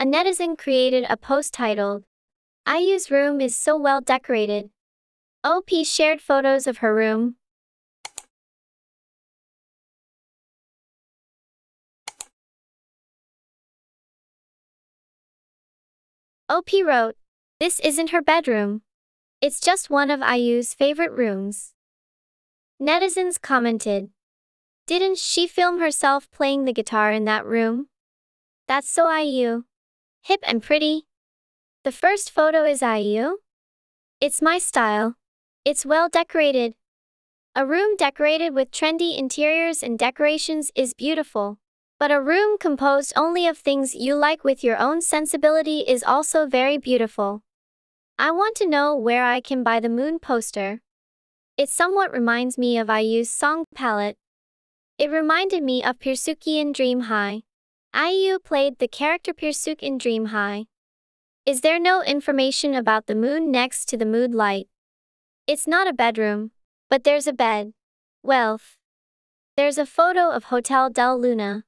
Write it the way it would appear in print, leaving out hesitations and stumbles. a netizen created a post titled, "IU's room is so well decorated." OP shared photos of her room. OP wrote, "This isn't her bedroom. It's just one of IU's favorite rooms." Netizens commented, "Didn't she film herself playing the guitar in that room? That's so IU. Hip and pretty." The first photo is IU. "It's my style. It's well decorated. A room decorated with trendy interiors and decorations is beautiful. But a room composed only of things you like with your own sensibility is also very beautiful. I want to know where I can buy the moon poster. It somewhat reminds me of IU's song palette. It reminded me of Pirsuki in Dream High. IU played the character Pirsuk in Dream High. Is there no information about the moon next to the mood light? It's not a bedroom, but there's a bed. Wealth." There's a photo of Hotel Del Luna.